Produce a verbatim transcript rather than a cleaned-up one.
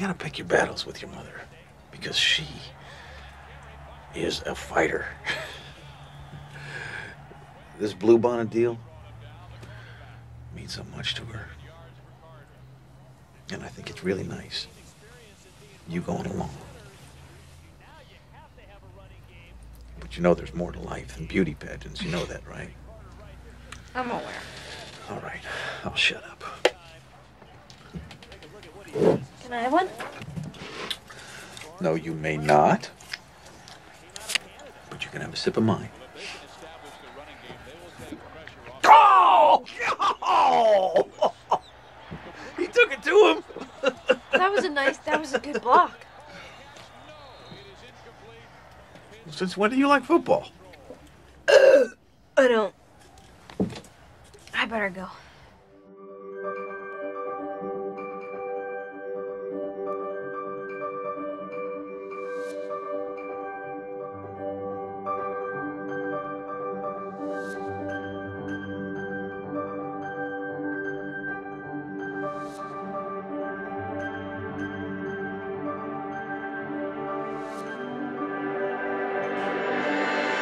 gotta pick your battles with your mother, because she is a fighter. This Blue Bonnet deal means so much to her. And I think it's really nice, you going along. But you know there's more to life than beauty pageants. You know that, right? I'm aware. All right, I'll shut up. Can I have one? No, you may not. But you can have a sip of mine. Oh! Oh! He took it to him. That was a nice, that was a good block. Since when do you like football? Uh, I don't. I better go.